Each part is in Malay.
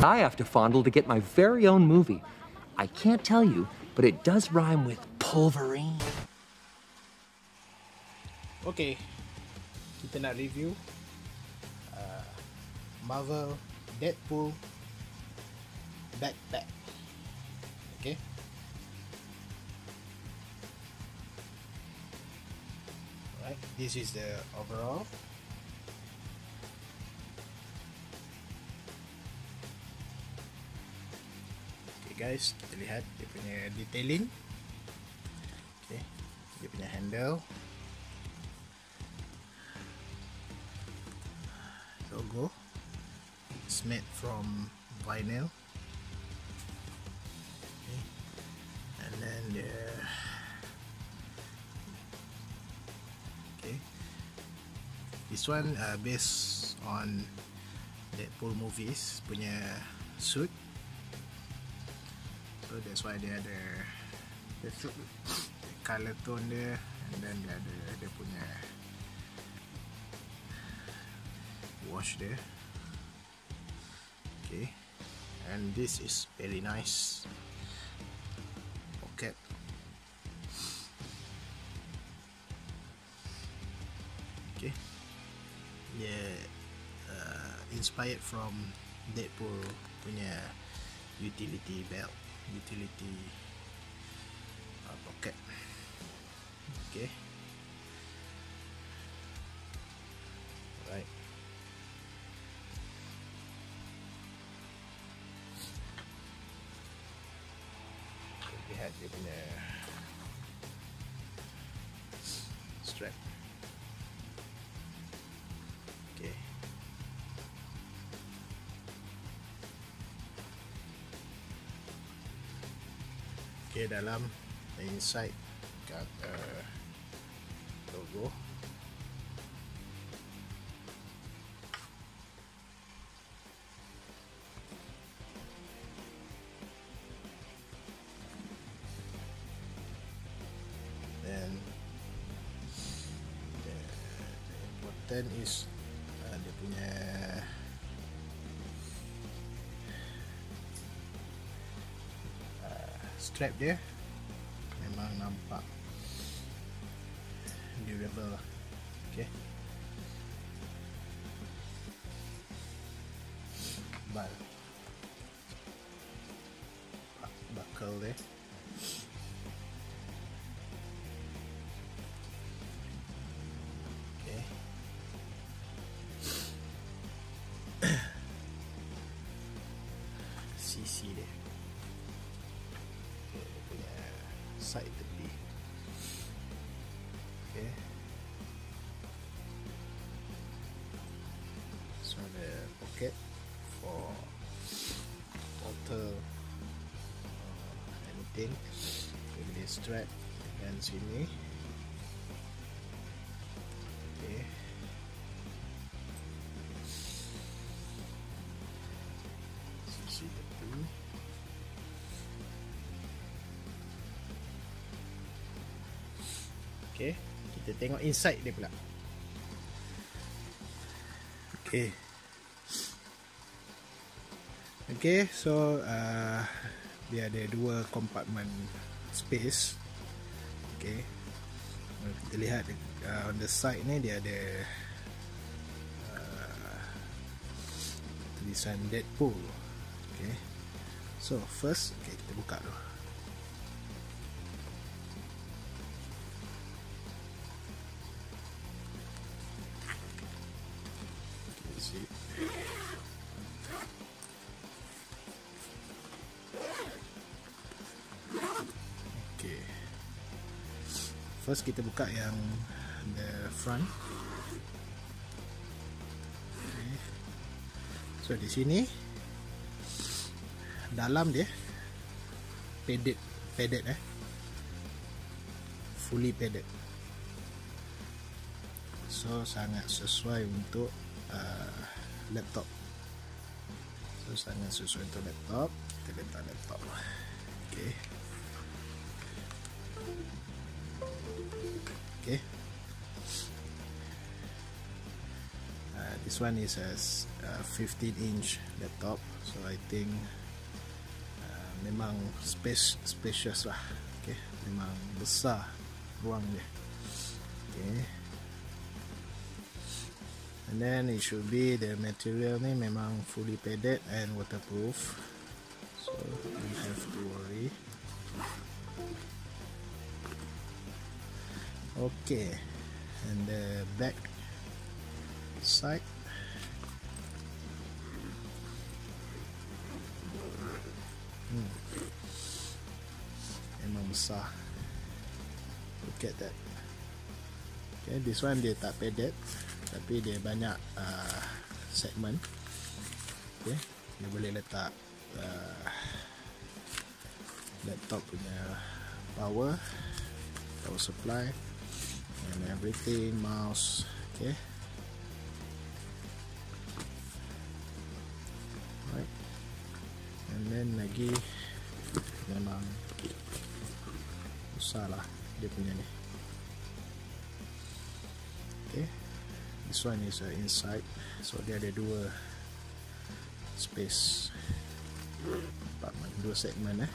I have to fondle to get my very own movie. I can't tell you, but it does rhyme with Pulverine. Okay, kita nak review Marvel Deadpool backpack. Okay. Alright, this is the overall. Guys, kita lihat dia punya detailing. Okay. Dia punya handle, logo, it's made from vinyl. Okay. And then okay, this one based on Deadpool movies punya suit. So that's why dia ada the color tone dia, and then dia ada dia punya wash dia. Okay, and this is very nice pocket. Okay, dia inspired from Deadpool punya utility belt, utility pocket. Okay, right. We had it in a strap. Okay. Okay, dalam inside got logo. Then the important is dia punya strap dia memang nampak durable lah. Okay, buckle dia. Okay. CC dia, side tepi. Okay, so the pocket for water anything, with the strap dan sini. Okay, sisi tepi. Okay, kita tengok inside dia pula. Okay. Okay, so dia ada dua compartment space. Okay, kita lihat on the side ni dia ada tulisan Deadpool. Okay, so first, okay, kita buka dulu. Okay, first kita buka yang the front. Okay. So di sini dalam dia padded fully padded. So sangat sesuai untuk laptop. So sangat sesuai untuk laptop. Kita letak laptop. Okay. Okay. Di This one is as 15-inch laptop, so I think memang spacious lah. Okay, memang besar ruang dia. Okay, and then it should be the material ni memang fully padded and waterproof, so you have to worry. Okay, and the back side, memang besar. Look at that. Okay, this one dia tak padded, tapi dia banyak segmen. Okay, dia boleh letak laptop punya power supply and everything, mouse. Okay, right. And then lagi memang besar lah dia punya ni. Okay, this one is inside, so dia ada dua space, dua segmen.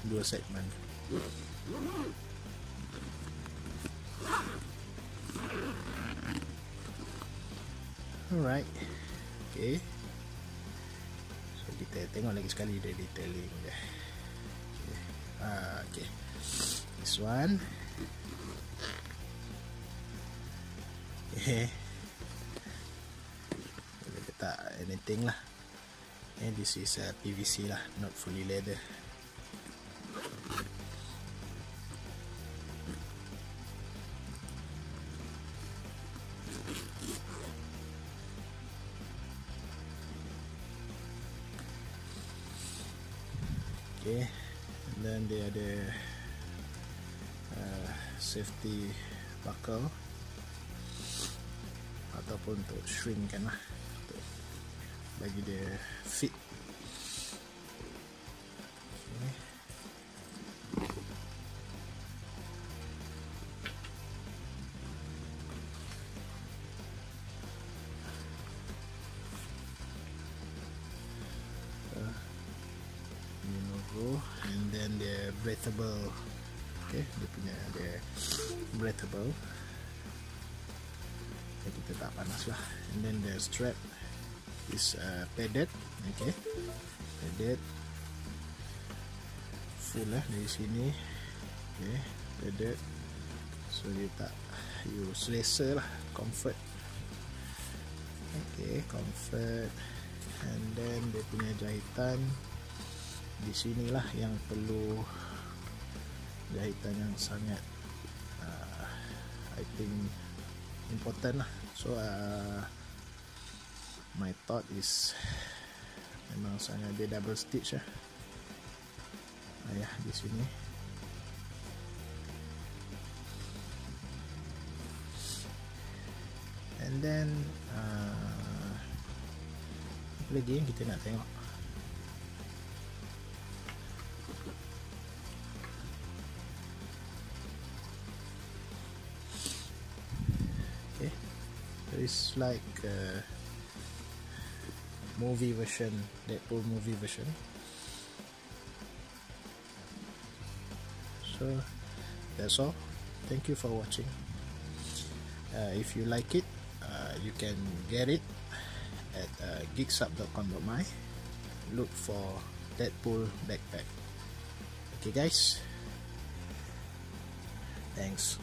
Alright. Okay, so kita tengok lagi sekali dia detailing dia. Okay, okay, this one. Okay, boleh letak anything lah. And this is PVC lah, not fully leather. Okay, and then dia ada safety buckle ataupun untuk shrinkkan lah, untuk bagi dia fit. Okay, ini logo, and then dia breathable. Okay, dia punya dia breathable, kita tak panas lah. And then the strap is padded. Okay, padded full lah dari sini. Okay, padded, so dia tak, you selesa lah, comfort. Okay, comfort. And then dia punya jahitan di sinilah yang perlu, jahitan yang sangat I think important lah. So my thought is memang sangat dia double stitch lah di sini. And then apa lagi yang kita nak tengok? It's like movie version, Deadpool movie version. So that's all. Thank you for watching. If you like it, you can get it at geeksup.com.my. Look for Deadpool backpack. Okay guys, thanks.